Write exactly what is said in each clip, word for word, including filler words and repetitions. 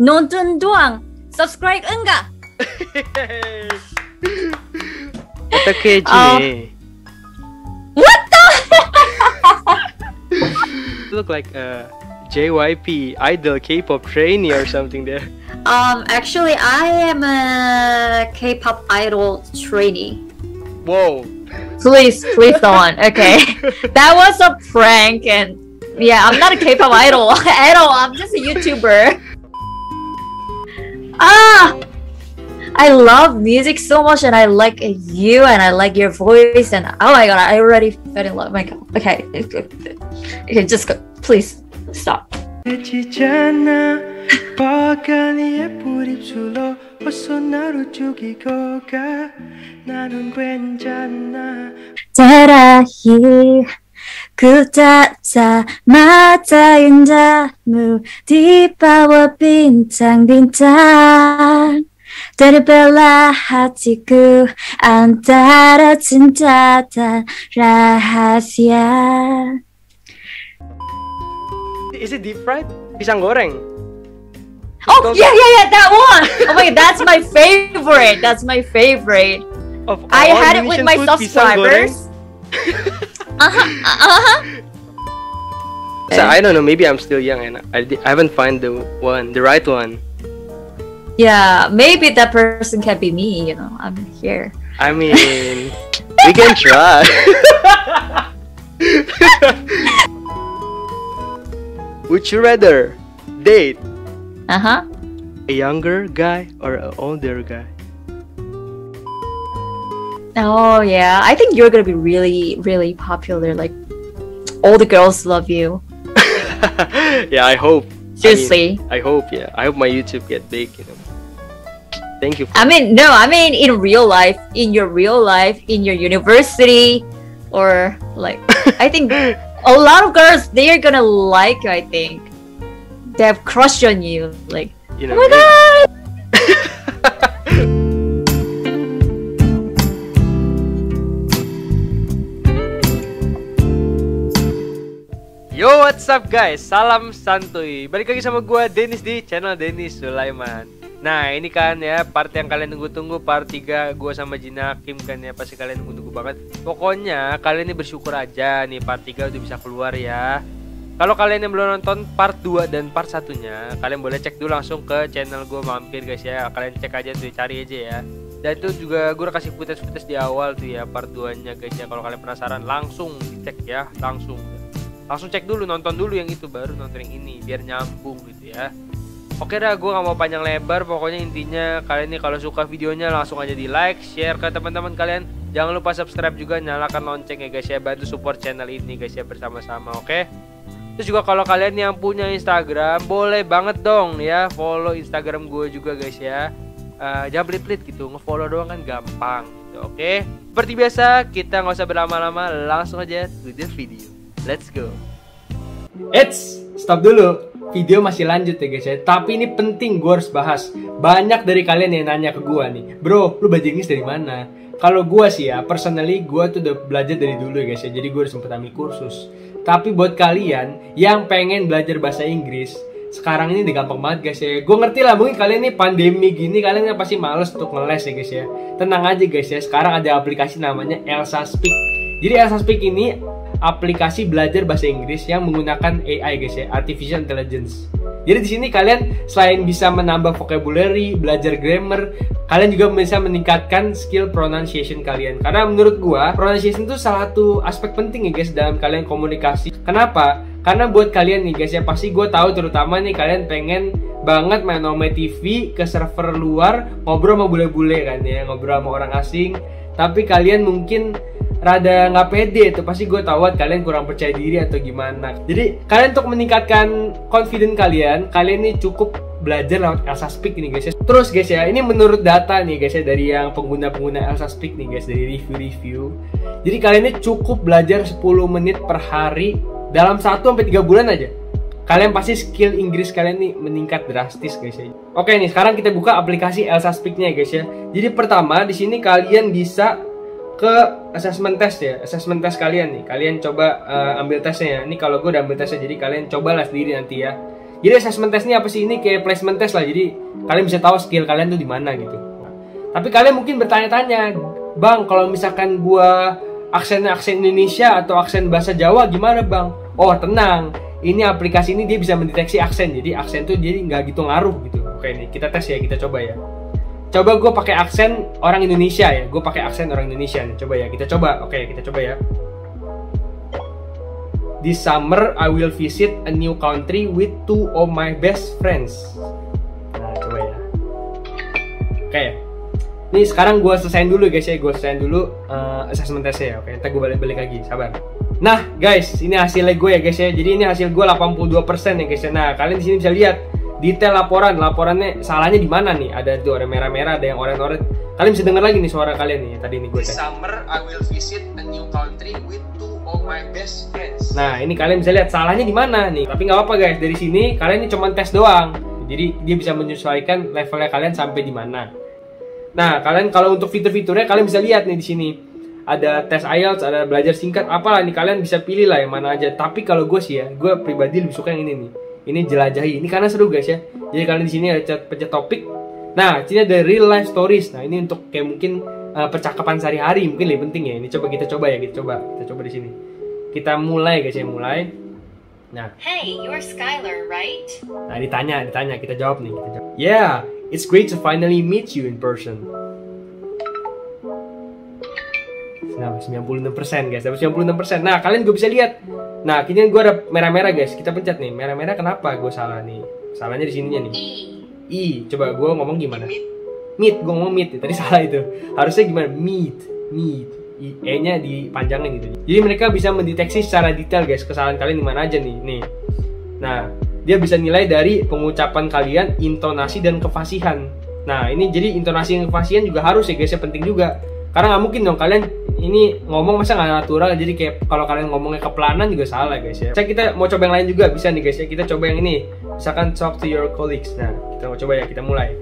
nonton doang. Subscribe enggak? Atau keji? Oh. What the? You look like a J Y P idol K-pop trainee or something there. Um, actually, I am a K-pop idol trainee. Whoa. Please, please don't. Okay. That was a prank, and yeah, I'm not a K-pop idol at all. I'm just a YouTuber. Ah! I love music so much, and I like you, and I like your voice, and oh my god, I already fell in love. My god. Okay. Okay, just go. Please, stop. Terakhir ku tatap mata indahmu di bawah bintang-bintang. Terbelah hatiku antara cinta dan rahasia. Is it deep fried? Pisang goreng? Oh yeah, yeah, yeah, that one! Oh my god, that's my favorite! That's my favorite. Of I had it with my subscribers. Uh-huh, uh-huh. So, I don't know, maybe I'm still young and I, I haven't found the one, the right one. Yeah, maybe that person can be me, you know, I'm here. I mean, we can try. Would you rather date Uh-huh. a younger guy or an older guy? Oh yeah, I think you're gonna be really, really popular. Like, all the girls love you. Yeah, I hope. Seriously. I, mean, I hope, yeah. I hope my YouTube get big, you know. Thank you for I mean, no, I mean in real life, in your real life, in your university, or like, I think a lot of girls, they're gonna like you, I think. They have crushed on you, like, you know, oh my god! Yo, what's up guys? Salam santuy. Balik lagi sama gua Dennis di channel Dennis Sulaiman. Nah, ini kan ya part yang kalian tunggu-tunggu, part tiga gua sama Jina Kim kan ya, pasti kalian tunggu-tunggu banget. Pokoknya kalian ini bersyukur aja nih part tiga udah bisa keluar ya. Kalau kalian yang belum nonton part dua dan part satunya, kalian boleh cek dulu langsung ke channel gue, mampir guys ya. Kalian cek aja tuh, cari aja ya. Dan itu juga gue udah kasih footage-footage di awal tuh ya, part duanya guys ya. Kalau kalian penasaran langsung dicek ya, langsung. Langsung cek dulu, nonton dulu yang itu, baru nonton yang ini, biar nyambung gitu ya. Oke dah, gue gak mau panjang lebar, pokoknya intinya kalian nih kalau suka videonya langsung aja di like, share ke teman-teman kalian. Jangan lupa subscribe juga, nyalakan lonceng ya guys ya, bantu support channel ini guys ya bersama-sama, oke? Terus juga kalau kalian yang punya Instagram, boleh banget dong ya follow Instagram gue juga guys ya. uh, Jangan pelit-pelit gitu, nge-follow doang kan gampang gitu, oke okay? Seperti biasa, kita nggak usah berlama-lama, langsung aja to the video. Let's go. Eits, stop dulu. Video masih lanjut ya guys ya. Tapi ini penting, gue harus bahas. Banyak dari kalian yang nanya ke gue nih, bro, lu belajar Inggris dari mana? Kalau gue sih ya, personally gue tuh udah belajar dari dulu ya guys ya. Jadi gue udah sempet ambil kursus. Tapi buat kalian yang pengen belajar bahasa Inggris, sekarang ini udah gampang banget guys ya. Gue ngerti lah, mungkin kalian ini pandemi gini, kalian pasti males untuk ngeles ya guys ya. Tenang aja guys ya, sekarang ada aplikasi namanya Elsa Speak. Jadi Elsa Speak ini aplikasi belajar bahasa Inggris yang menggunakan A I guys ya, Artificial Intelligence. Jadi di sini kalian selain bisa menambah vocabulary, belajar grammar, kalian juga bisa meningkatkan skill pronunciation kalian. Karena menurut gua, pronunciation itu salah satu aspek penting ya guys dalam kalian komunikasi. Kenapa? Karena buat kalian nih guys ya, pasti gua tahu terutama nih kalian pengen banget main Ome T V ke server luar, ngobrol sama bule-bule kan ya, ngobrol sama orang asing. Tapi kalian mungkin rada nggak pede, itu pasti gue tahu kalian kurang percaya diri atau gimana. Jadi kalian untuk meningkatkan confident kalian, kalian ini cukup belajar lewat Elsa Speak nih guys ya. Terus guys ya, ini menurut data nih guys ya dari yang pengguna-pengguna Elsa Speak nih guys, dari review-review. Jadi kalian ini cukup belajar sepuluh menit per hari dalam satu sampai tiga bulan aja. Kalian pasti skill Inggris kalian nih meningkat drastis guys ya. Oke nih, sekarang kita buka aplikasi Elsa Speak-nya guys ya. Jadi pertama di sini kalian bisa ke assessment test ya, assessment test kalian nih, kalian coba uh, ambil tesnya ya. Ini kalau gue udah ambil tesnya, jadi kalian cobalah sendiri nanti ya. Jadi assessment test ini apa sih? Ini kayak placement test lah. Jadi kalian bisa tahu skill kalian tuh di mana gitu. Tapi kalian mungkin bertanya-tanya, bang, kalau misalkan gua aksen aksen Indonesia atau aksen bahasa Jawa gimana bang? Oh tenang, ini aplikasi ini dia bisa mendeteksi aksen. Jadi aksen tuh jadi nggak gitu ngaruh gitu. Oke nih kita tes ya, kita coba ya. Coba gue pakai aksen orang Indonesia ya. Gue pakai aksen orang Indonesia nih. Coba ya, kita coba. Oke kita coba ya. This summer, I will visit a new country with two of my best friends. Nah, coba ya. Oke. Ini sekarang gue selesain dulu guys ya. Gue selesain dulu uh, assessment testnya ya. Oke, nanti gue balik-balik lagi. Sabar. Nah, guys. Ini hasilnya gue ya guys ya. Jadi ini hasil gue delapan puluh dua persen ya guys ya. Nah, kalian di sini bisa lihat detail laporan. Laporannya salahnya di mana nih? Ada tuh orang merah-merah, ada yang orang-orang. Kalian bisa dengar lagi nih suara kalian nih. Tadi ini gue. This summer, I will visit a new country with two my best friends. Nah, ini kalian bisa lihat salahnya di mana nih. Tapi nggak apa-apa guys, dari sini kalian ini cuma tes doang. Jadi dia bisa menyesuaikan levelnya kalian sampai di mana. Nah, kalian kalau untuk fitur-fiturnya kalian bisa lihat nih di sini. Ada tes I E L T S, ada belajar singkat, apalah nih kalian bisa pilih lah yang mana aja. Tapi kalau gue sih ya, gue pribadi lebih suka yang ini nih. Ini jelajahi. Ini karena seru guys ya. Jadi kalian di sini ada pencet topik. Nah, sini ada real life stories. Nah, ini untuk kayak mungkin uh, percakapan sehari-hari mungkin lebih penting ya. Ini coba kita coba ya, kita coba. Kita coba di sini. Kita mulai guys ya, mulai. Nah. Hey, you're Skylar, right? Nah, ditanya, ditanya, kita jawab nih, kita jawab. Yeah, it's great to finally meet you in person. Nah, sembilan puluh enam persen guys, dapat sembilan puluh enam persen. Nah, kalian gue bisa lihat. Nah, kini gue ada merah-merah guys, kita pencet nih. Merah-merah kenapa gue salah nih? Salahnya di sininya nih. I. I, coba gue ngomong gimana? Meet. Meet, gue ngomong meet, tadi salah itu. Harusnya gimana? Meet, meet. E-nya dipanjangin gitu. Jadi mereka bisa mendeteksi secara detail guys kesalahan kalian di mana aja nih. Nih. Nah, dia bisa nilai dari pengucapan kalian, intonasi dan kefasihan. Nah, ini jadi intonasi dan kefasihan juga harus ya guys, ya penting juga. Karena nggak mungkin dong kalian ini ngomong masa nggak natural, jadi kayak kalau kalian ngomongnya kepelanan juga salah guys ya. Saya kita mau coba yang lain juga bisa nih guys ya. Kita coba yang ini. Misalkan talk to your colleagues. Nah, kita mau coba ya, kita mulai.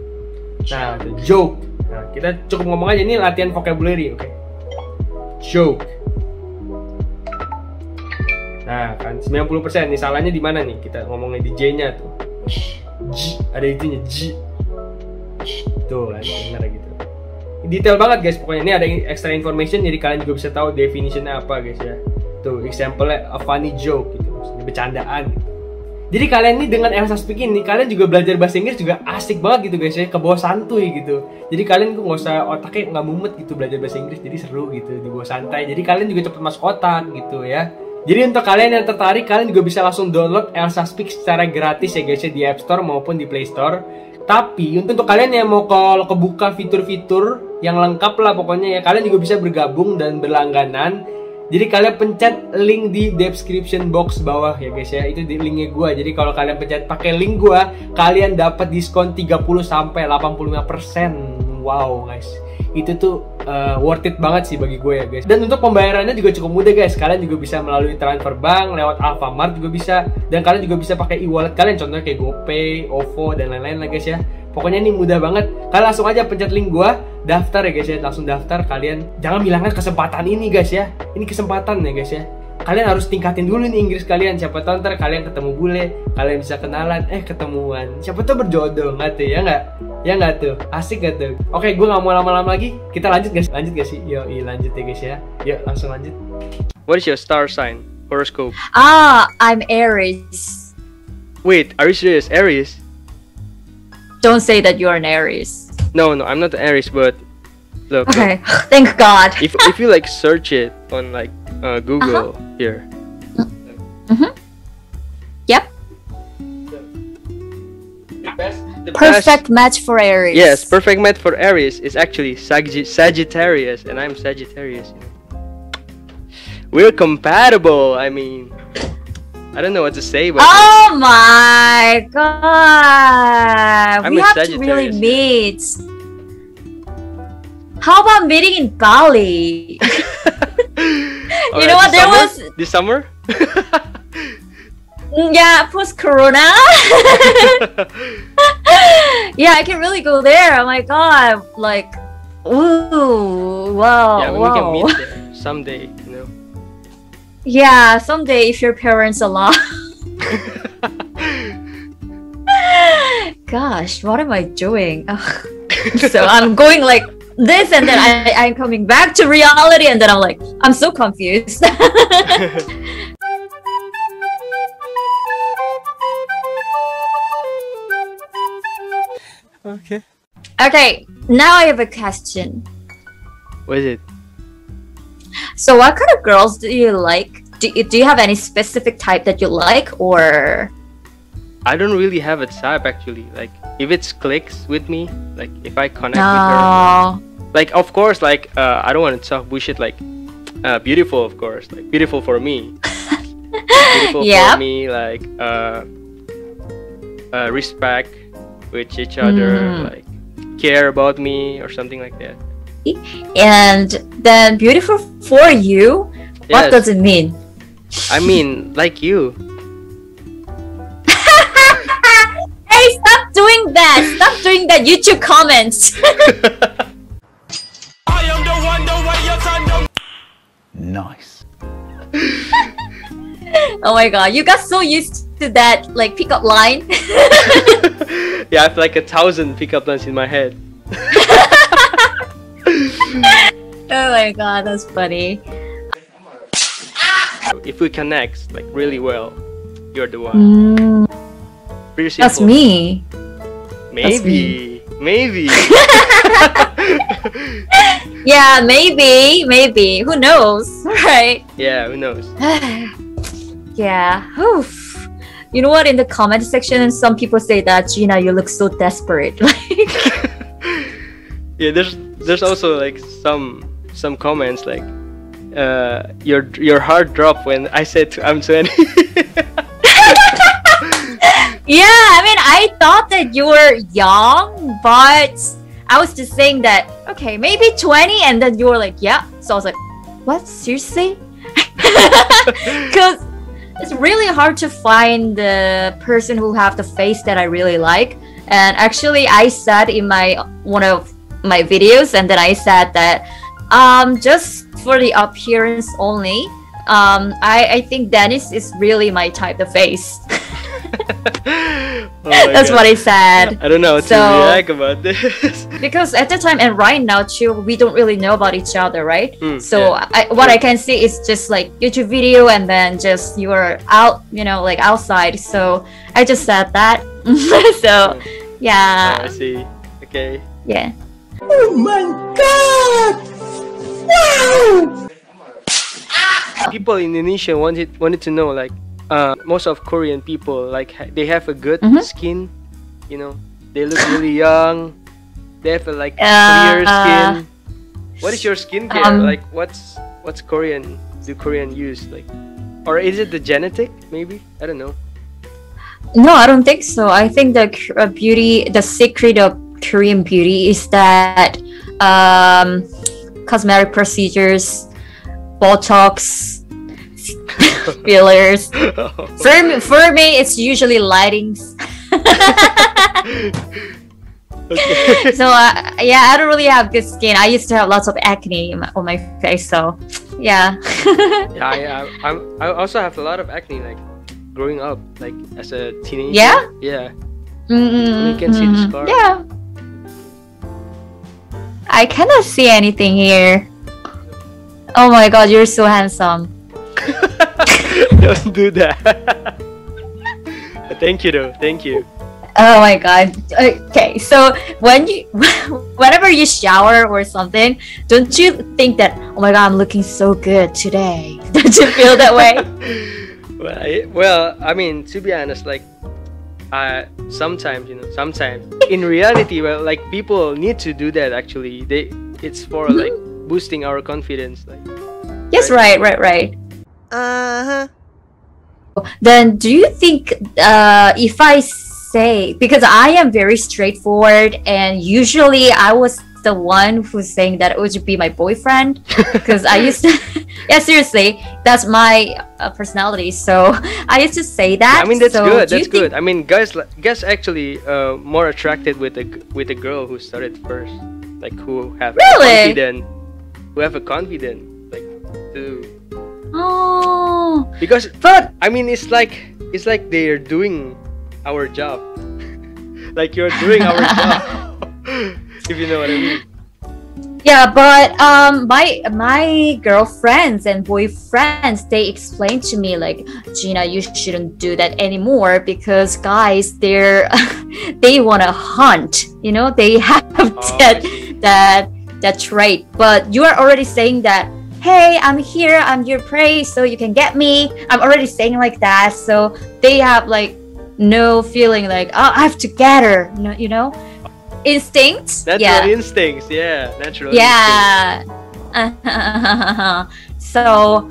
Nah, joke. Nah, kita cukup ngomong aja, ini latihan vocabulary, oke. Okay. Joke. Nah kan sembilan puluh persen nih, salahnya di mana nih? Kita ngomongnya di J-nya tuh. J, ada itunya J. Tuh kan benar gitu. Detail banget guys pokoknya. Ini ada extra information jadi kalian juga bisa tahu definitionnya apa guys ya. Tuh example-nya a funny joke gitu. Maksudnya bercandaan. Gitu. Jadi kalian nih dengan Elsa Speak ini kalian juga belajar bahasa Inggris juga asik banget gitu guys ya, ke bawah santuy gitu. Jadi kalian kok nggak usah otaknya nggak mumet gitu belajar bahasa Inggris, jadi seru gitu di bawah santai. Jadi kalian juga cepet masuk otak gitu ya. Jadi untuk kalian yang tertarik, kalian juga bisa langsung download Elsa Speak secara gratis ya guys ya di App Store maupun di Play Store. Tapi untuk kalian yang mau kalau kebuka fitur-fitur yang lengkap lah pokoknya ya, kalian juga bisa bergabung dan berlangganan. Jadi kalian pencet link di description box bawah ya guys ya. Itu di linknya gue. Jadi kalau kalian pencet pakai link gue, kalian dapat diskon tiga puluh sampai delapan puluh lima persen. Wow guys. Itu tuh uh, worth it banget sih bagi gue ya guys. Dan untuk pembayarannya juga cukup mudah guys. Kalian juga bisa melalui transfer bank, lewat Alfamart juga bisa. Dan kalian juga bisa pakai e-wallet kalian, contohnya kayak GoPay, OVO dan lain-lain lah guys ya. Pokoknya ini mudah banget. Kalian langsung aja pencet link gue, daftar ya guys ya, langsung daftar. Kalian jangan bilangkan kesempatan ini guys ya, ini kesempatan ya guys ya. Kalian harus tingkatin dulu nih Inggris kalian, siapa tahu ntar kalian ketemu bule, kalian bisa kenalan, eh ketemuan, siapa tahu berjodoh nggak tuh ya, nggak ya nggak tuh, asik nggak tuh. Oke, gue nggak mau lama-lama lagi, kita lanjut guys, lanjut guys sih, yo lanjut ya guys ya, yuk langsung lanjut. What is your star sign horoscope? Ah, I'm Aries. Wait, are you serious? Aries? Don't say that you're an Aries. No, no, I'm not an Aries, but look. Okay, look. Thank God. if if you like search it on like uh, Google uh -huh. here. Mm -hmm. Yep. The best, the perfect best match for Aries. Yes, perfect match for Aries is actually Sag- Sagittarius, and I'm Sagittarius. We're compatible. I mean, I don't know what to say, but oh my God, I'm we have to really meet. How about meeting in Bali? You know what? There was this summer. Yeah, post Corona. Yeah, I can really go there. Oh my God, like, ooh, wow, yeah, wow. We can meet there someday, you know. Yeah, someday if your parents allow. gosh, what am I doing? So I'm going like this, and then I, I'm coming back to reality, and then I'm like, I'm so confused. Okay. Okay, now I have a question. What is it? So what kind of girls do you like? Do you, do you have any specific type that you like, or...? I don't really have a type, actually. Like, if it clicks with me, like, if I connect no. with her... Like, of course, like, uh, I don't want to talk bullshit, like, uh, beautiful, of course. Like, beautiful for me. Beautiful yep. for me, like, uh, uh, respect with each other, mm. like, care about me, or something like that. And then beautiful for you, yes. What does it mean? I mean, like you. Hey, stop doing that! Stop doing that YouTube comments! I am the one, the way your time don't... Nice. Oh my god, you got so used to that, like, pickup line. Yeah, I have like a thousand pickup lines in my head. Oh my god, that's funny. If we connect like really well, you're the one. Mm. Pretty simple. That's me. Maybe. That's me. Maybe. Yeah, maybe. Maybe. Who knows, right? Yeah, who knows? Yeah. Oof. You know what? In the comment section, some people say that, Jina, you look so desperate. Like. Yeah, there's there's also like some some comments like uh your your heart dropped when I said to, I'm twenty. Yeah, I mean, I thought that you were young, but I was just saying that, okay, maybe twenty, and then you were like, yeah, so I was like, what, seriously? Because it's really hard to find the person who have the face that I really like. And actually, I said in my one of my videos, and then I said that um just for the appearance only, um I, I think Dennis is really my type of face. Oh that's God. What I said. I don't know what so, to react about this. Because at the time and right now too, we don't really know about each other, right? Mm, so yeah. I, what yeah. I can see is just like YouTube video, and then just you are out, you know, like outside. So I just said that. So yeah. Oh, I see. Okay. Yeah. Oh my god! Wow! People in Indonesia wanted wanted to know, like, uh, most of Korean people, like, ha they have a good mm-hmm. skin, you know, they look really young, they have a, like, clear uh, skin. What is your skincare? Um, like, what's what's Korean? Do Korean use, like, or is it the genetic? Maybe, I don't know. No, I don't think so. I think the uh, beauty, the secret of Korean beauty is that um, cosmetic procedures, Botox, fillers. Oh. For, for me, it's usually lightings. Okay. So uh, yeah, I don't really have good skin. I used to have lots of acne on my face, so yeah. Yeah, I, I, I also have a lot of acne, like growing up, like as a teenager. Yeah. Yeah. Mm-hmm. You can see the scar. Yeah. I cannot see anything here. Oh my god, you're so handsome. Don't do that. Thank you though, thank you. Oh my god. Okay, so when you, whenever you shower or something, don't you think that, oh my god, I'm looking so good today? Don't you feel that way? Well, I, well, I mean, to be honest, like, Uh, sometimes, you know, sometimes in reality, well, like, people need to do that actually. They, it's for mm-hmm. like boosting our confidence. Like, yes, right, right, right. Uh huh. Then, do you think uh, if I say, because I am very straightforward, and usually I was the one who's saying that it would be my boyfriend, because I used to, yeah, seriously, that's my uh, personality. So I used to say that. Yeah, I mean, that's so good. That's good. I mean, guys, guys actually uh, more attracted with a with a girl who started first, like who have really confident, who have a confident, like to. Oh. Because, but I mean, it's like it's like they're doing our job. Like you're doing our job. If you know what I mean. Yeah, but um, my my girlfriends and boyfriends, they explained to me like, Jina, you shouldn't do that anymore because guys, they're they wanna hunt. You know, they have oh, that that that trait. But you are already saying that. Hey, I'm here. I'm your prey, so you can get me. I'm already saying like that, so they have like no feeling like, oh, I have to get her. No, you know. Instincts, natural yeah. instincts, yeah, natural. Yeah. Instincts. So,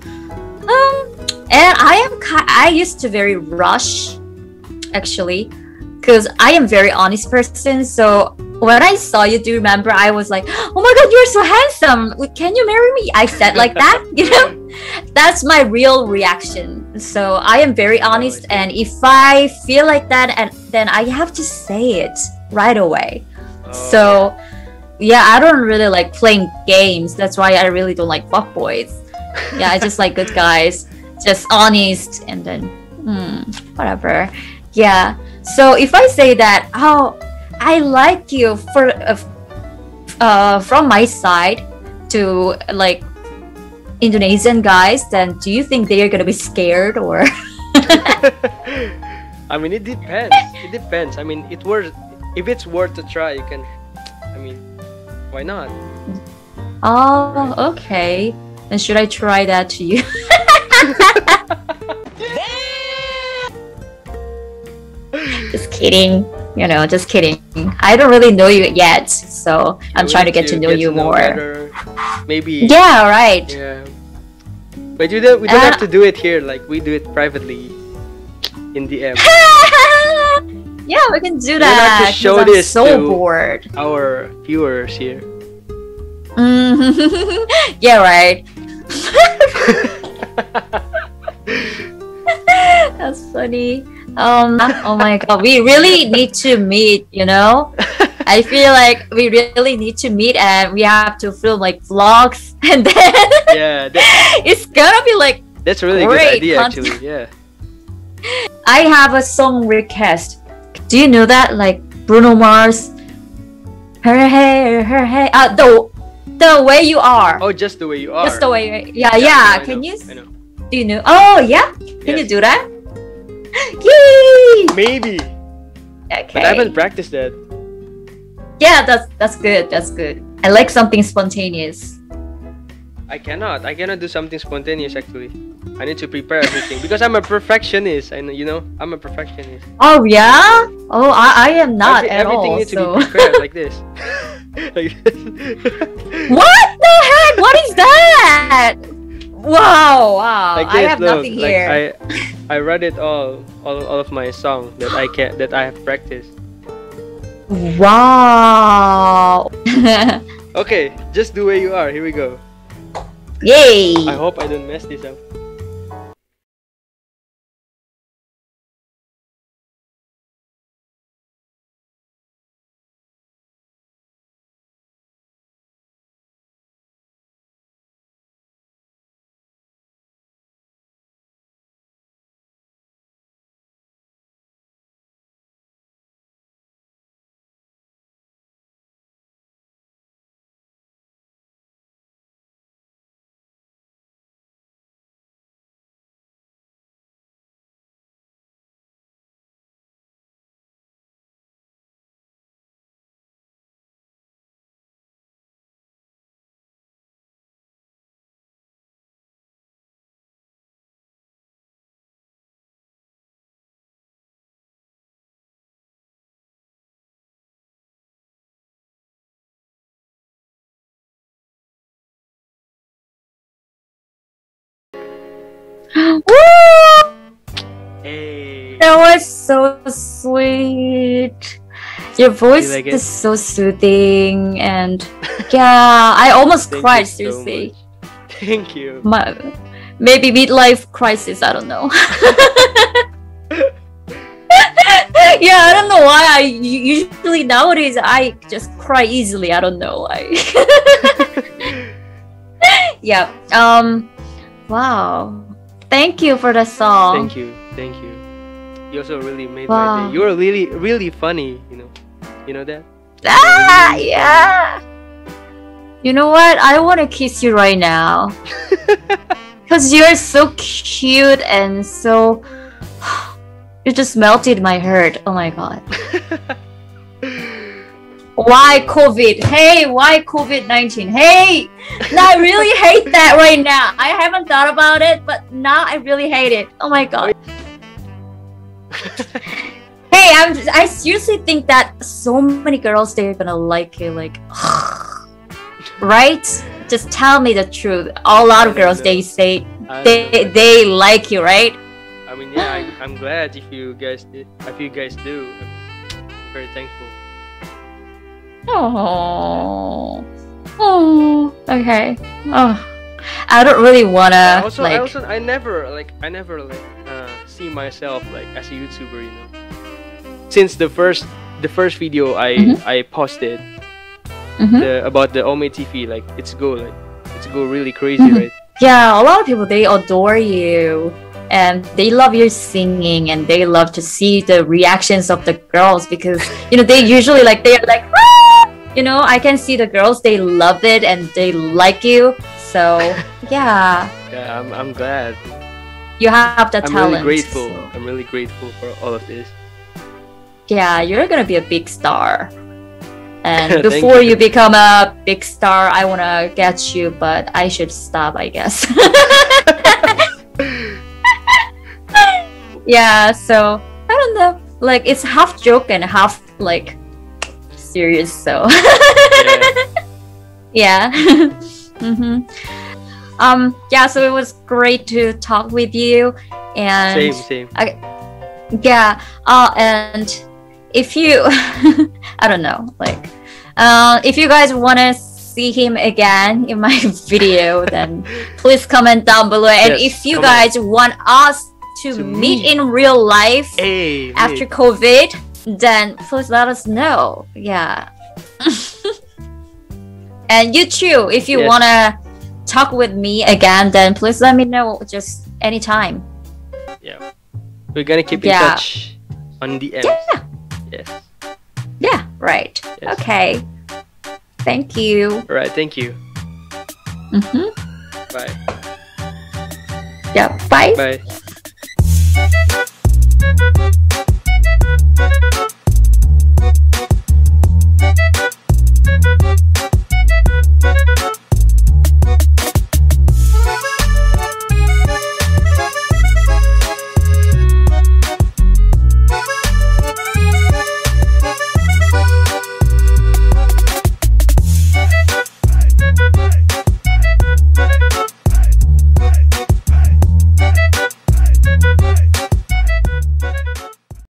um, and I am. I used to very rush, actually, because I am very honest person. So when I saw you, do you remember? I was like, oh my god, you're so handsome. Can you marry me? I said like that, you know. That's my real reaction. So I am very honest, oh, and if I feel like that, and then I have to say it right away. Oh. So yeah, I don't really like playing games. That's why I really don't like fuckboys. Yeah, I just like good guys, just honest, and then mm, whatever. Yeah. So if I say that, oh, I like you for uh, uh, from my side to like Indonesian guys, then do you think they are gonna be scared or? I mean, it depends. It depends. I mean, it works. If it's worth to try, you can. I mean, why not? Oh, okay. Then should I try that to you? Just kidding. You know, just kidding. I don't really know you yet, so I'm yeah, trying to get to know get you to know more. Better. Maybe. Yeah. Right. Yeah. But you don't. We don't uh, have to do it here. Like we do it privately, in D M. Yeah, we can do that. Like to show this so to bored. Our viewers here. Mm-hmm. Yeah, right. That's funny. Um. Oh my god, we really need to meet. You know, I feel like we really need to meet, and we have to film like vlogs, and then yeah, it's gonna be like that's a really good idea content. Actually. Yeah. I have a song request. Do you know that, like Bruno Mars, her hair, her hair, uh, the the way you are. Oh, just the way you are. Just the way, you are. yeah, yeah. yeah. No, can know, you? I know. Do you know? Oh, yeah. Can yes. you do that? Yay! Maybe. Okay. But I haven't practiced that. Yeah, that's that's good. That's good. I like something spontaneous. I cannot. I cannot do something spontaneous. Actually, I need to prepare everything because I'm a perfectionist. I know, you know, I'm a perfectionist. Oh yeah? Oh, I, I am not Every, at everything all. Everything needs so. to be prepared like this. Like this. What the heck? What is that? Wow! Wow! Like this, I have look, nothing like here. I I read it all, all, all of my songs that I can that I have practiced. Wow! Okay, just the way you are. Here we go. Yay! I hope I don't mess this up. Woo! Hey. That was so sweet. Your voice like is it? so soothing, and yeah, I almost Thank cried. Seriously. So Thank you. My, maybe midlife crisis. I don't know. Yeah, I don't know why. I usually nowadays I just cry easily. I don't know why. Yeah. Um. Wow. Thank you for the song. Thank you, thank you. You also really made wow. my day. You're really, really funny, you know. You know that? Ah, yeah. You know what? I want to kiss you right now. Because you're so cute and so... You just melted my heart. Oh my god. Why COVID? Hey, why COVID nineteen? Hey! Now I really hate that right now. I haven't thought about it, but now I really hate it. Oh my god. Hey, I'm just, I seriously think that so many girls, they're gonna like it. Like, right? Just tell me the truth. A lot of girls, they say they, they like you, right? I mean, yeah, I, I'm glad if you guys did, if you guys do. I'm very thankful. Oh, oh, okay. Oh, I don't really wanna. Also, like, I also, I never like, I never like uh, see myself like as a YouTuber, you know. Since the first, the first video I mm-hmm. I posted mm-hmm. the, about the Ome T V, like it's go like it's go really crazy, mm-hmm. right? Yeah, a lot of people, they adore you. And they love your singing, and they love to see the reactions of the girls, because you know they usually like they're like, ah! You know, I can see the girls, they love it and they like you. So yeah. Yeah, I'm I'm glad. You have the I'm talent. I'm really grateful. So. I'm really grateful for all of this. Yeah, you're gonna be a big star. And before you. you become a big star, I wanna get you, but I should stop, I guess. Yeah, so I don't know, like it's half joke and half like serious, so yeah, yeah. mm-hmm. um yeah, so it was great to talk with you, and same, same. I, yeah uh and if you I don't know, like uh if you guys want to see him again in my video, then please comment down below. And yes, if you guys on. want us To, to meet me. in real life hey, after hey. COVID, then please let us know. Yeah. And you too, if you yes. want to talk with me again, then please let me know, just anytime. Yeah, we're gonna keep yeah. in touch on the end. Yeah. Yes. Yeah, right. Yes. Okay, thank you. All right, thank you. Mm-hmm. Bye. Yeah, bye. Bye. Thank you.